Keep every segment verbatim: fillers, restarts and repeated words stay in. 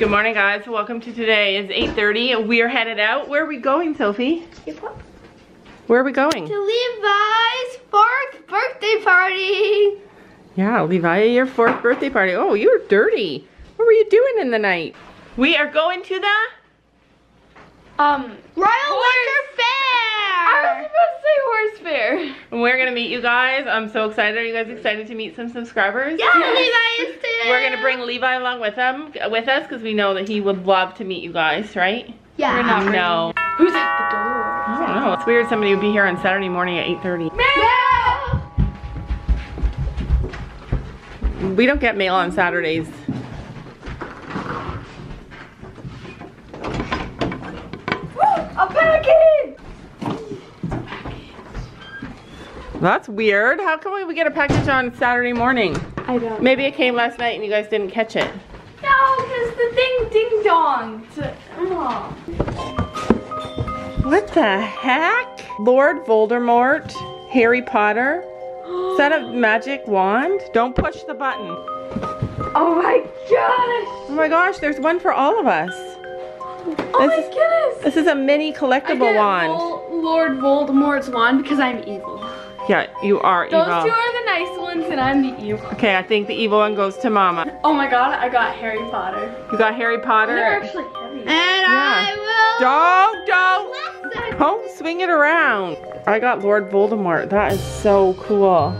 Good morning, guys. Welcome to today. It's eight thirty. We are headed out. Where are we going, Sophie? Where are we going? To Levi's fourth birthday party. Yeah, Levi, your fourth birthday party. Oh, you were dirty. What were you doing in the night? We are going to the um Royal Winter Fair. I was supposed to say horse fair. We're gonna meet you guys. I'm so excited. Are you guys excited to meet some subscribers? Yeah, yes. Levi is too. We're gonna bring Levi along with them, with us, because we know that he would love to meet you guys, right? Yeah. We're not no. Who's at the door? I don't know. It's weird. Somebody would be here on Saturday morning at eight thirty. Mail. We don't get mail on Saturdays. A package! A package. That's weird. How come we get a package on Saturday morning? I don't know. Maybe it came last night and you guys didn't catch it. No, because the thing ding-donged. Oh. What the heck? Lord Voldemort, Harry Potter. Is that a magic wand? Don't push the button. Oh my gosh! Oh my gosh, there's one for all of us. Oh this my is, goodness! This is a mini collectible I get wand. Vol Lord Voldemort's wand because I'm evil. Yeah, you are Those evil. Those two are the nice ones, and I'm the evil. Okay, I think the evil one goes to Mama. Oh my God, I got Harry Potter. You got Harry Potter. They're actually heavy. And yeah. I will. Don't don't. Don't swing it around. I got Lord Voldemort. That is so cool.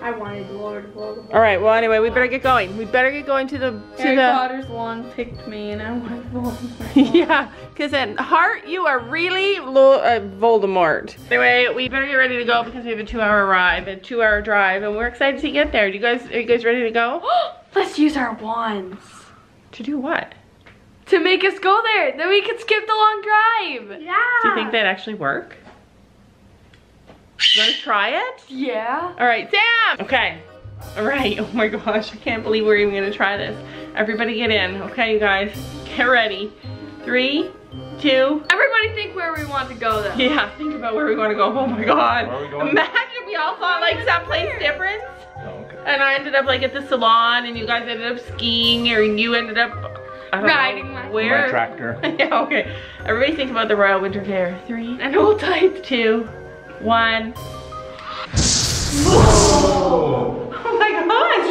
I wanted Lord Voldemort. All right. Well, anyway, we better get going. We better get going to the to Harry the... Potter's wand picked me, and I wanted Voldemort. Yeah, because at heart you are really Lord uh, Voldemort. Anyway, we better get ready to go because we have a two-hour ride, a two-hour drive, and we're excited to get there. Do you guys are you guys ready to go? Let's use our wands. To do what? To make us go there. Then we can skip the long drive. Yeah. Do you think that'd actually work? You want to try it? Yeah. All right, Sam! Okay. All right. Oh my gosh. I can't believe we're even going to try this. Everybody get in. Okay, you guys. Get ready. Three, two. Everybody think where we want to go, though. Yeah, think about where we want to go. Oh my God. Where are we going? Imagine we all thought, like, someplace different. Oh, okay. And I ended up, like, at the salon, and you guys ended up skiing, or you ended up, I don't Riding know, my, where? my tractor. Yeah, okay. Everybody think about the Royal Winter Fair. Three. And hold tight. Two. One. Whoa. Oh my gosh!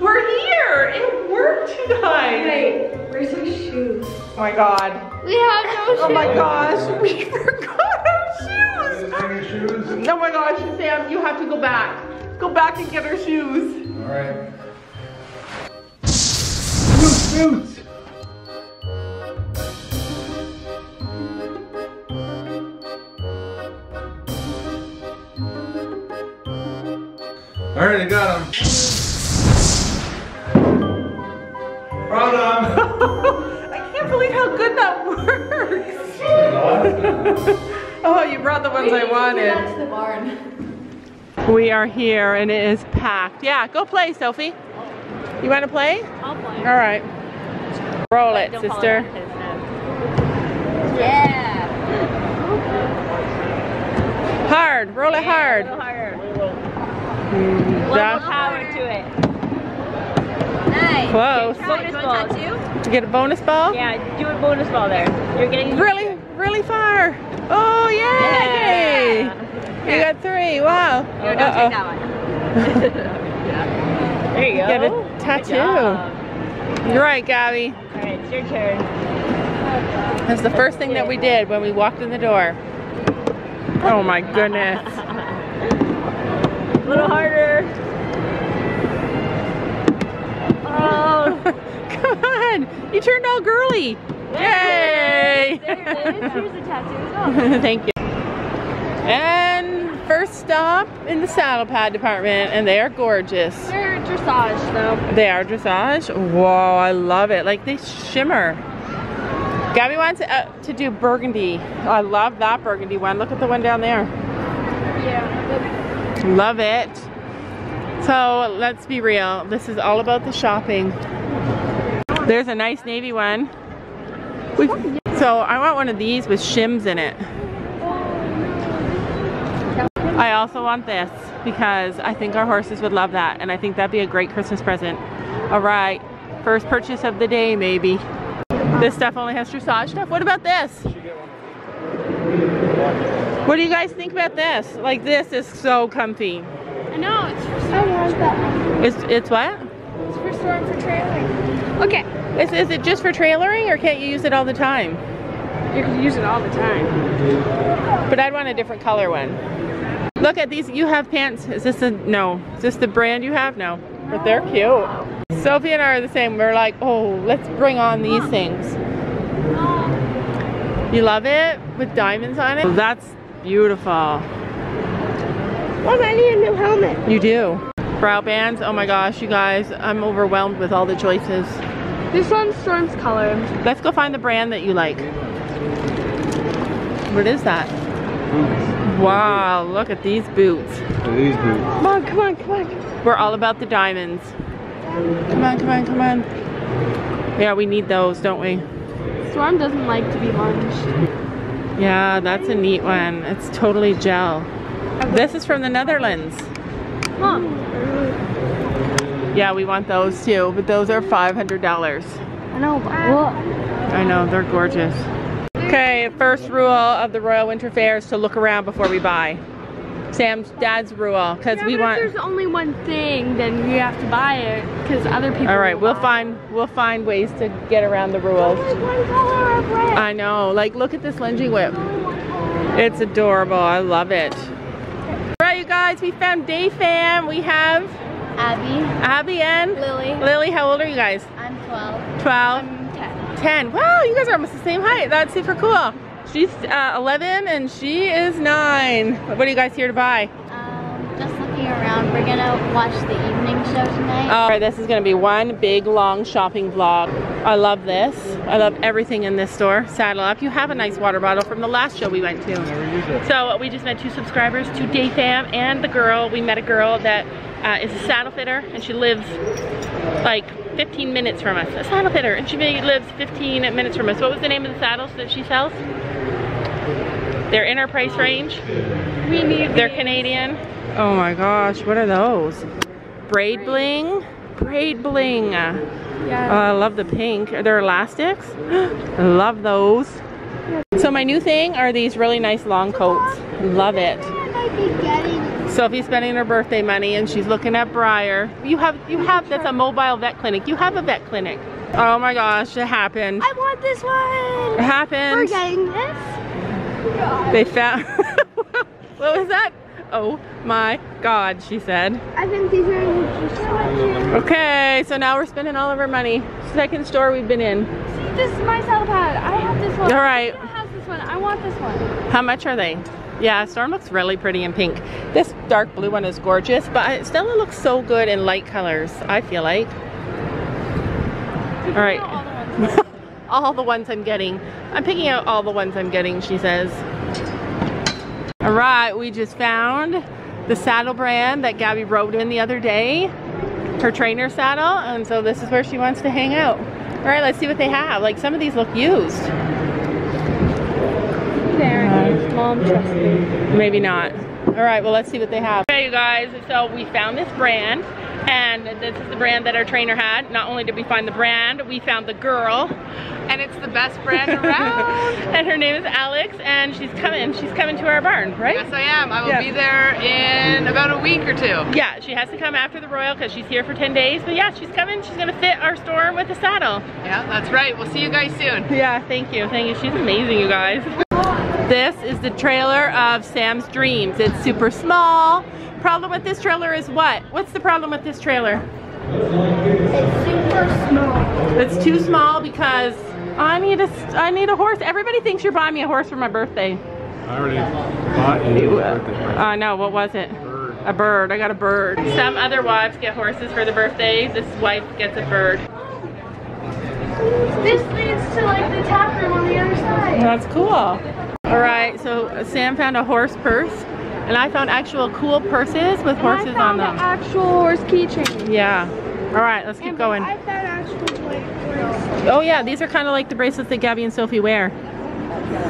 We're here! It worked, you guys! Wait, where's our shoes? Oh my God. We have no shoes. Oh my gosh, we forgot our shoes! Oh my gosh, Sam, you have to go back. Go back and get our shoes. Alright. Shoes, shoes! Alright, I got him. Found him. I can't believe how good that works. Oh, you brought the ones we I wanted. Back to the barn. We are here and it is packed. Yeah, go play, Sophie. You want to play? I'll play. Alright. Roll it, Don't sister. It yeah. Hard. Roll yeah, it hard. Roll hard. Level power to it. Nice. Close. Bonus ball. You get a bonus ball? Yeah, do a bonus ball there. You're getting really, really far. Oh yay! Yeah. You got three. Wow. No, don't uh -oh. take that one. There you go. Get a tattoo. You're right, Gabby. All right, it's your turn. That's the first thing that we did when we walked in the door. Oh my goodness. A little harder. Oh. Come on. You turned all girly. Yay. There it is. Here's the tattoo as well. Thank you. And first stop in the saddle pad department, and they are gorgeous. They're dressage though. They are dressage? Whoa, I love it. Like they shimmer. Gabby wants uh, to do burgundy. Oh, I love that burgundy one. Look at the one down there. Yeah. Love it. So let's be real. This is all about the shopping. There's a nice navy one. We've, so I want one of these with shims in it. I also want this because I think our horses would love that, and I think that'd be a great Christmas present. All right, first purchase of the day maybe. This stuff only has dressage stuff? What about this? What do you guys think about this? Like, this is so comfy. I know, it's for storm. I love that. It's, it's what? It's for storm for trailering. Okay. Is, is it just for trailering, or can't you use it all the time? You can use it all the time. But I'd want a different color one. Look at these. You have pants. Is this a, no. Is this the brand you have? No. But they're cute. Sophie and I are the same. We're like, oh, let's bring on these things. You love it? With diamonds on it? That's beautiful. Look, I need a new helmet. You do. Brow bands. Oh my gosh, you guys. I'm overwhelmed with all the choices. This one's Storm's color. Let's go find the brand that you like. What is that? Boots. Wow, look at these boots. These boots. Come on, come on, come on. We're all about the diamonds. Come on, come on, come on. Yeah, we need those, don't we? Storm doesn't like to be lunged. Yeah, that's a neat one. It's totally gel. This is from the Netherlands. Mom. Yeah, we want those too, but those are five hundred dollars. I know, but look. I know, they're gorgeous. Okay, first rule of the Royal Winter Fair is to look around before we buy. Sam's dad's rule, because yeah, we want. If there's only one thing, then we have to buy it, because other people. All right, we'll buy. find we'll find ways to get around the rules. Only one color of red. I know, like look at this Lindsay whip. It's adorable. I love it. All right, you guys, we found Day Fam. We have Abby. Abby and Lily. Lily, how old are you guys? I'm twelve. twelve. I'm ten. Wow, you guys are almost the same height. That's super cool. She's uh, eleven and she is nine. What are you guys here to buy? Um, just looking around. We're gonna watch the evening show tonight. All right, this is gonna be one big long shopping vlog. I love this. I love everything in this store. Saddle up. You have a nice water bottle from the last show we went to. So we just met two subscribers, two Day Fam and the girl. We met a girl that uh, is a saddle fitter and she lives like fifteen minutes from us, a saddle fitter, and she lives fifteen minutes from us. What was the name of the saddles that she sells? They're in our price range. We need They're Canadian. Oh my gosh, what are those? Braid bling? Braid bling. Yeah. Oh, I love the pink. Are there elastics? I love those. So my new thing are these really nice long coats. Love it. Sophie's spending her birthday money and she's looking at Briar. You have, you have, that's a mobile vet clinic. You have a vet clinic. Oh my gosh, it happened. I want this one. It happened. We're getting this. God. They found, what was that? Oh my God, she said. I think these are just so okay, so now we're spending all of our money. Second store we've been in. See, this is my saddle pad. I have this one. All right. I have this one. I want this one. How much are they? Yeah, Storm looks really pretty in pink. This dark blue one is gorgeous, but Stella looks so good in light colors, I feel like. All right. All the, all the ones I'm getting. I'm picking out all the ones I'm getting, she says. All right, we just found the saddle brand that Gabby rode in the other day, her trainer saddle, and so this is where she wants to hang out. All right, let's see what they have. Like, some of these look used. Mom, trust me. Maybe not. All right, well, let's see what they have. Okay, you guys, so we found this brand, and this is the brand that our trainer had. Not only did we find the brand, we found the girl. And it's the best brand around. And her name is Alex, and she's coming. She's coming to our barn, right? Yes, I am. I will yes. be there in about a week or two. Yeah, she has to come after the Royal because she's here for ten days. But yeah, she's coming. She's going to fit our store with a saddle. Yeah, that's right. We'll see you guys soon. Yeah, thank you. Thank you. She's amazing, you guys. This is the trailer of Sam's dreams. It's super small. Problem with this trailer is what? What's the problem with this trailer? It's super small. It's too small because I need a, I need a horse. Everybody thinks you're buying me a horse for my birthday. I already bought you a birthday. I uh, know, what was it? Bird. A bird, I got a bird. Some other wives get horses for their birthdays. This wife gets a bird. This leads to like the tap room on the other side. That's cool. Alright, so Sam found a horse purse, and I found actual cool purses with and horses I found on them. An actual horse keychain. Yeah. Alright, let's keep and going. I found actual like horse. Oh yeah, these are kind of like the bracelets that Gabby and Sophie wear.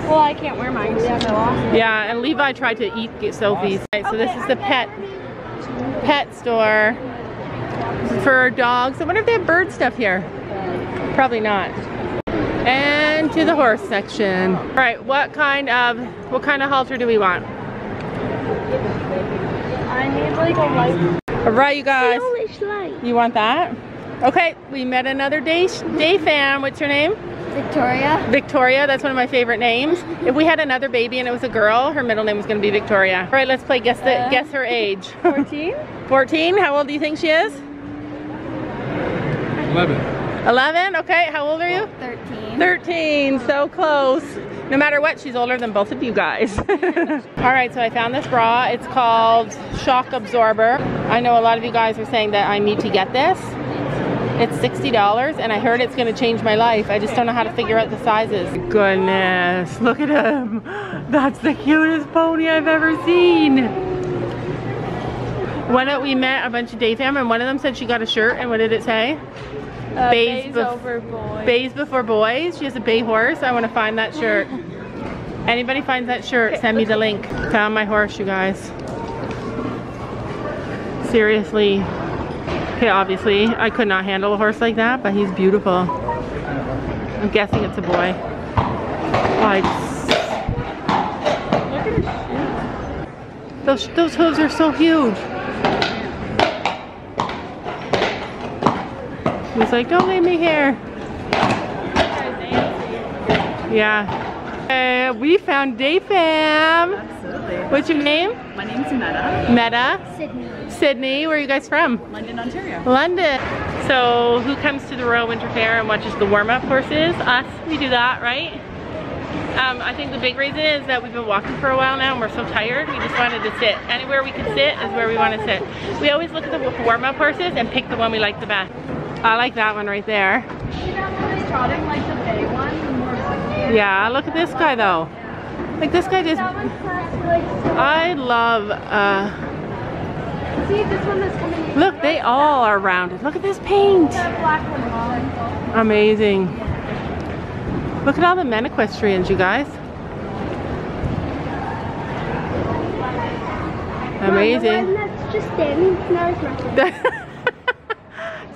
Well, I can't wear mine because I have no option. Yeah, and Levi tried to eat get Sophie's. Right, so okay, this is the pet pet store for dogs. I wonder if they have bird stuff here. Probably not. and to the horse section. All right, what kind of what kind of halter do we want? I need like a light. All right, you guys. You want that? Okay, we met another day day fan. What's your name? Victoria. Victoria, that's one of my favorite names. If we had another baby and it was a girl, her middle name was gonna be Victoria. All right, let's play guess the, uh, guess her age. fourteen? fourteen, how old do you think she is? eleven. eleven, okay, how old are you? thirteen. thirteen, so close. No matter what, she's older than both of you guys. All right, so I found this bra. It's called Shock Absorber. I know a lot of you guys are saying that I need to get this. It's sixty dollars, and I heard it's gonna change my life. I just don't know how to figure out the sizes. Goodness, look at him. That's the cutest pony I've ever seen. One of, we met a bunch of day fam, and one of them said she got a shirt, and what did it say? Uh, bays, bays over boys. Bays before boys. She has a bay horse. I wanna find that shirt. Anybody finds that shirt, send me the link. Found my horse, you guys. Seriously. Okay, obviously, I could not handle a horse like that, but he's beautiful. I'm guessing it's a boy. Like, look at his shoes. Those, those hooves are so huge. He's like, don't leave me here. Yeah. Uh, we found Day Fam. Absolutely. What's your name? My name's Meta. Meta. Sydney. Sydney, where are you guys from? London, Ontario. London. So who comes to the Royal Winter Fair and watches the warm-up horses? Us, we do that, right? Um, I think the big reason is that we've been walking for a while now and we're so tired, we just wanted to sit. Anywhere we can sit is where we want to sit. We always look at the warm-up horses and pick the one we like the best. I like that one right there. Trotting like the big one. Yeah, look at this guy though. Like this guy just, I love, uh, see, this one that's coming in. Look, they all are rounded. Look at this paint. Amazing. Look at all the men equestrians, you guys. Amazing.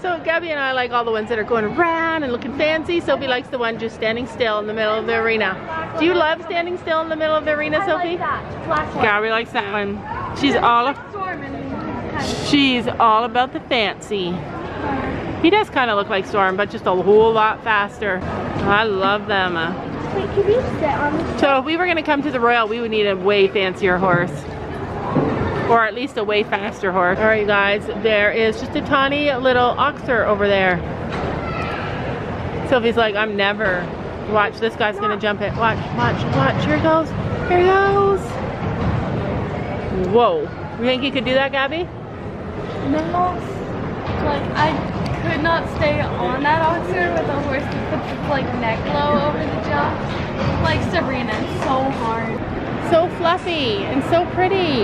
So Gabby and I like all the ones that are going around and looking fancy. Sophie likes the one just standing still in the middle of the arena. Do you love standing still in the middle of the arena, Sophie? Gabby likes that one. She's all of She's all about the fancy. He does kind of look like Storm, but just a whole lot faster. I love them. Wait, can we sit on this? So if we were going to come to the Royal, we would need a way fancier horse. Or at least a way faster horse. Alright you guys, there is just a tiny little oxer over there. Sophie's like, I'm never. Watch, this guy's going to jump it. Watch, watch, watch. Here he goes. Here he goes. Whoa. You think you could do that, Gabby? No, like I could not stay on that oxer with a horse that put the like neck low over the jaw. Like Sabrina, it's so hard. So fluffy and so pretty.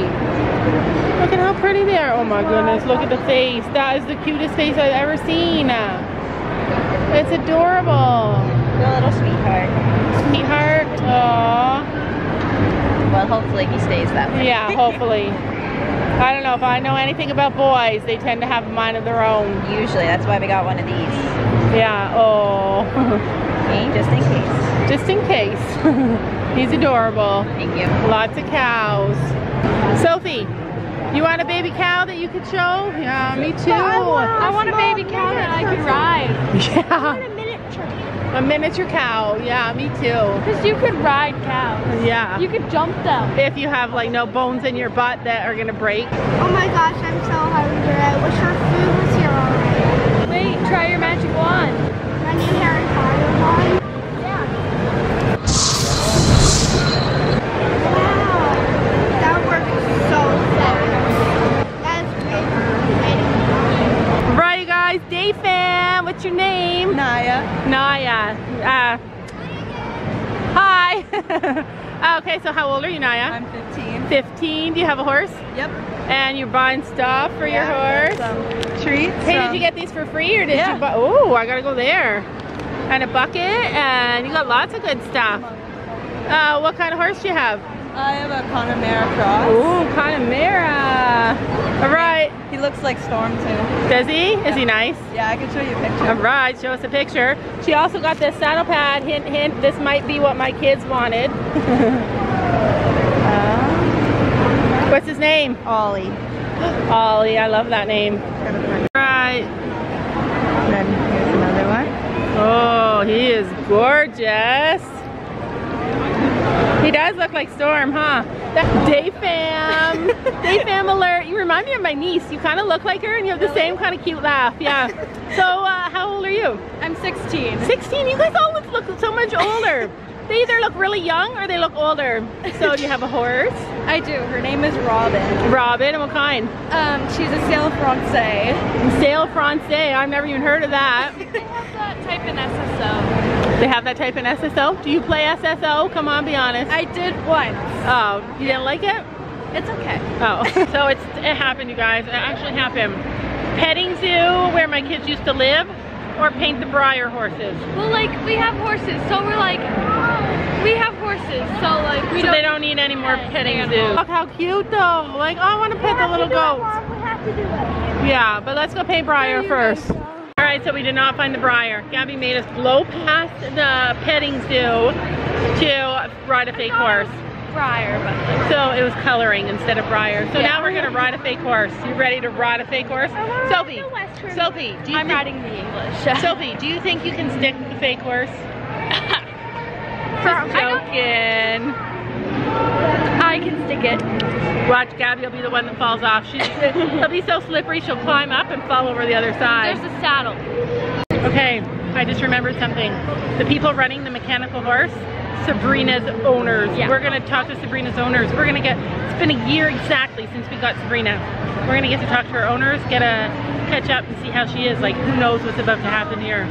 Look at how pretty they are. Oh my goodness, look at the face. That is the cutest face I've ever seen. It's adorable. The little sweetheart. Sweetheart, aww. Well, hopefully he stays that way. Yeah, hopefully. I don't know, if I know anything about boys, they tend to have a mind of their own. Usually, that's why we got one of these. Yeah, oh. Okay, just in case. Just in case. He's adorable. Thank you. Lots of cows. Sophie, you want a baby cow that you could show? Yeah, me too. I want, I want a baby cow that I could ride. Yeah. I want a miniature. A miniature cow, yeah, me too. Because you could ride cows. Yeah. You could jump them. If you have like no bones in your butt that are gonna break. Oh my gosh, I'm so hungry. I wish our food was here already. Wait, try your magic wand. My new Harry Potter wand? Yeah. Wow. That worked so fast. That's amazing. Alright you guys, Day Fam, what's your name? Naya. Naya. Uh, hi. Okay, so how old are you, Naya? I'm fifteen. fifteen, do you have a horse? Yep. And you're buying stuff for yeah, your horse? Some treats. Hey, some. Did you get these for free or did yeah. you buy? Oh, I gotta go there. And a bucket, and you got lots of good stuff. Uh, what kind of horse do you have? I have a Connemara cross. Ooh, Connemara. All right. He looks like Storm too. Does he? Yeah. Is he nice? Yeah, I can show you a picture. All right, show us a picture. She also got this saddle pad. Hint, hint, this might be what my kids wanted. uh, What's his name? Ollie. Ollie, I love that name. All right. And then here's another one. Oh, he is gorgeous. He does look like Storm, huh? That day fam. Day fam alert. You remind me of my niece. You kind of look like her and you have the same kind of cute laugh. Yeah. So uh, how old are you? I'm sixteen. sixteen? You guys always look so much older. They either look really young or they look older. So do you have a horse? I do. Her name is Robin. Robin? And what kind? Um, she's a Selle Français. Selle Français? I've never even heard of that. They have that type in S S O. They have that type in S S O? Do you play S S O? Come on, be honest. I did once. Oh, you didn't like it? It's okay. Oh. So it's, it happened, you guys. It actually happened. Petting zoo, where my kids used to live. Or paint the Briar horses. Well, like, we have horses, so we're like, we have horses, so like, we so don't... they don't need any more petting zoo. Look how cute, though. Like, oh, I want to pet the little goats. We have to do it. Yeah, but let's go paint Briar first. All right, so we did not find the Briar. Gabby made us blow past the petting zoo to ride a fake horse. Briar, but so it was coloring instead of Briar. So yeah. Now we're gonna ride a fake horse. You ready to ride a fake horse? Sophie, Sophie, do you I'm riding the English. Sophie, do you think you can stick with the fake horse? Just joking. I, I can stick it. Watch, Gabby will be the one that falls off. She's, she'll be so slippery, she'll climb up and fall over the other side. There's a saddle. Okay, I just remembered something. The people running the mechanical horse, Sabrina's owners. Yeah. We're gonna talk to Sabrina's owners. We're gonna get, it's been a year exactly since we got Sabrina. We're gonna get to talk to her owners, get a catch up and see how she is. Like, who knows what's about to happen here.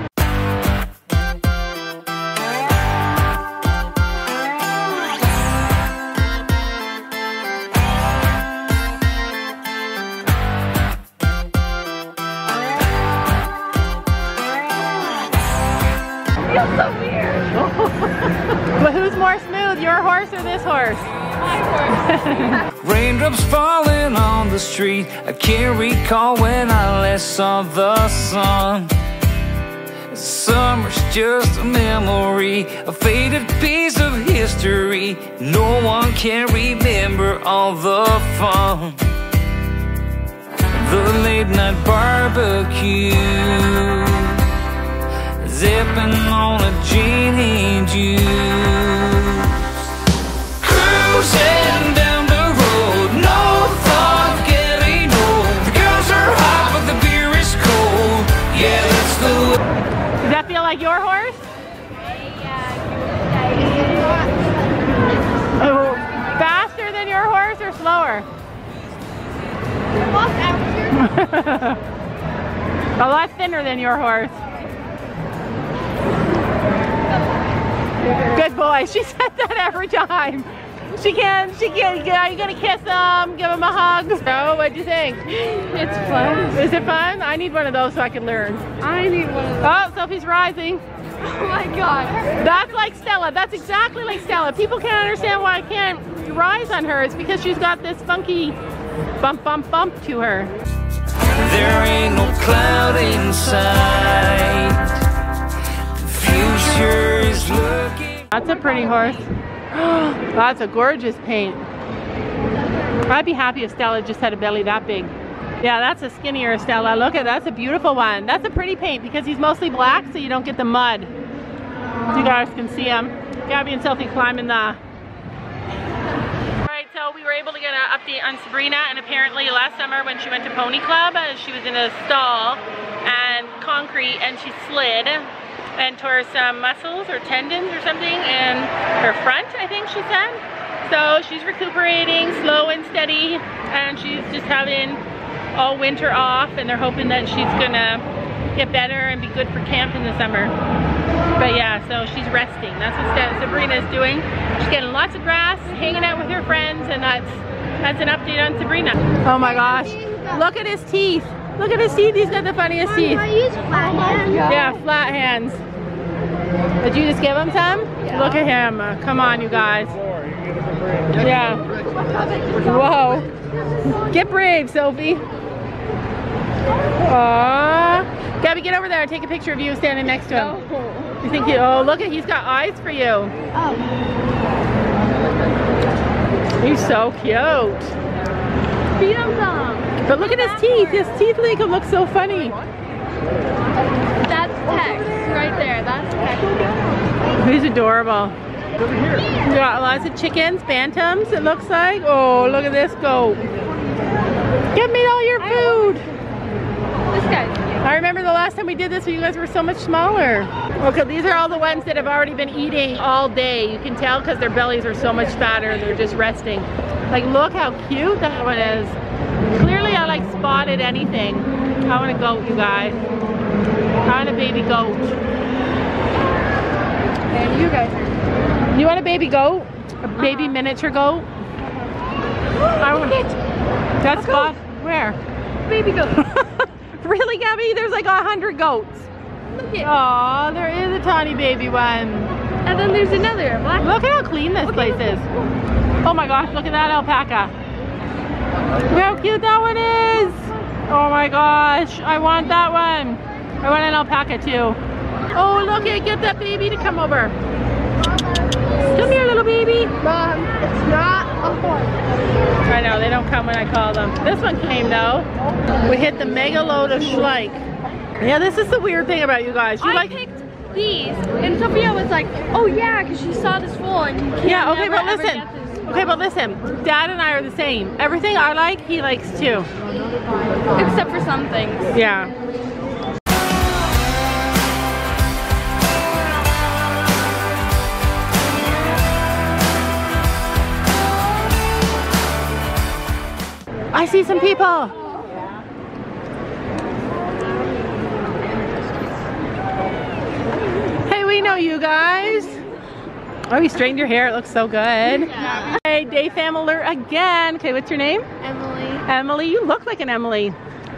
Your horse or this horse? My horse. Raindrops falling on the street. I can't recall when I last saw the sun. Summer's just a memory, a faded piece of history. No one can remember all the fun. The late night barbecue, zipping on a gin and juice. Cruising down the road, no thought of getting old. The girls are hot, but the beer is cold. Yeah, that's the way. Does that feel like your horse? Oh, faster than your horse or slower? A lot thinner than your horse. Good boy. She said that every time. She can, she can, are you gonna kiss them, give them a hug? So, what'd you think? It's fun. Is it fun? I need one of those so I can learn. I need one of those. Oh, Sophie's rising. Oh my God. That's like Stella, that's exactly like Stella. People can't understand why I can't rise on her. It's because she's got this funky bump, bump, bump to her. There ain't no cloud inside. The future is looking. That's a pretty horse. That's a gorgeous paint. I'd be happy if Stella just had a belly that big. Yeah, that's a skinnier Stella. Look at that's a beautiful one. That's a pretty paint because he's mostly black, so you don't get the mud. You guys can see him. Gabby and Sophie climbing the... Alright, so we were able to get an update on Sabrina, and apparently last summer when she went to Pony Club, she was in a stall and concrete and she slid and tore some muscles or tendons or something in her front, I think she said. So she's recuperating slow and steady, and she's just having all winter off, and they're hoping that she's gonna get better and be good for camp in the summer. But yeah, so she's resting. That's what Sabrina's doing. She's getting lots of grass, hanging out with her friends, and that's, that's an update on Sabrina. Oh my gosh, look at his teeth. Look at his teeth, he's got the funniest Mom, teeth. I use flat hands. Yeah, flat hands. Did you just give him some? Yeah. Look at him. Come on, you guys. Yeah. Whoa. Get brave, Sophie. Aww. Gabby, get over there and take a picture of you standing next to him. No. You think he, oh, look at, he's got eyes for you. Oh. He's so cute. Beautiful. But look at his teeth. His teeth make him look so funny. That's Tex, right there. That's Tex. He's adorable. Over here. We got lots of chickens, bantams, it looks like. Oh, look at this goat. Get me all your food. This guy's cute. I remember the last time we did this, you guys were so much smaller. Okay, these are all the ones that have already been eating all day. You can tell because their bellies are so much fatter. They're just resting. Like, look how cute that one is. Clearly, I like spotted anything. I want a goat, you guys. I want a baby goat. And you guys are. You want a baby goat? A baby uh-huh. miniature goat? I want it. That's spot. Where? Baby goat. Really, Gabby? There's like a hundred goats. Look at. Aw, there is a tiny baby one. And then there's another. Black. Look at how clean this okay, place is. Oh my gosh! Look at that alpaca. Look how cute that one is. Oh my gosh! I want that one. I want an alpaca too. Oh look at! Get that baby to come over. Come here, little baby. Mom, it's not a horse. I know, they don't come when I call them. This one came though. We hit the mega load of Schleich. Yeah, this is the weird thing about you guys. You I like picked these, and Sophia was like, oh yeah, because she saw this full and you can't Yeah, okay, never, but listen. Okay, but listen. Dad and I are the same. Everything I like, he likes too. Except for some things. Yeah. I see some people. Hey, we know you guys. Oh, you straightened your hair. It looks so good. Yeah. Hey, day fam alert again. Okay, what's your name? Emily. Emily, you look like an Emily.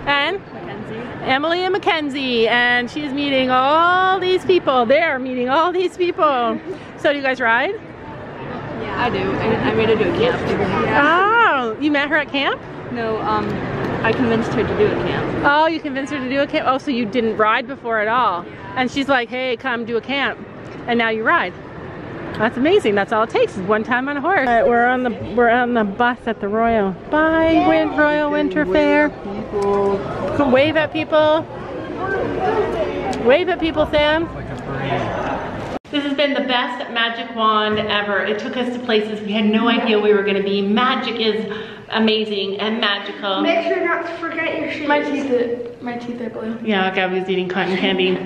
And? Mackenzie. Emily and Mackenzie. And she's meeting all these people. They're meeting all these people. So do you guys ride? Yeah, I do. I, I made her do a camp. Yeah. Oh, you met her at camp? No, um, I convinced her to do a camp. Oh, you convinced her to do a camp? Oh, so you didn't ride before at all. And she's like, hey, come do a camp. And now you ride. That's amazing. That's all it takes is one time on a horse. All right, we're on the, we're on the bus at the Royal. Bye, Win Royal Winter Fair. People. Come wave at people. Wave at people, Sam. Like a parade. This has been the best magic wand ever. It took us to places we had no idea we were going to be. Magic is amazing and magical. Make sure not to forget your shoes. My teeth, my teeth are blue. Yeah, Gabby's eating cotton candy.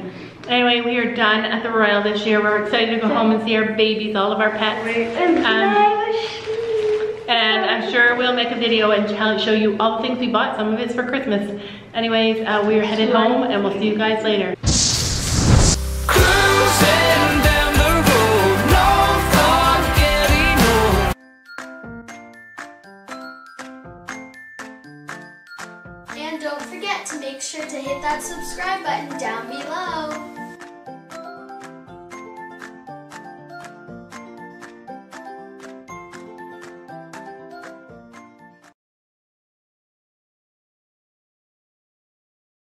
Anyway, we are done at the Royal this year. We're excited to go home and see our babies, all of our pets. And, um, and I'm sure we'll make a video and show you all the things we bought. Some of it's for Christmas. Anyways, uh, we are headed home and we'll see you guys later. Subscribe button down below.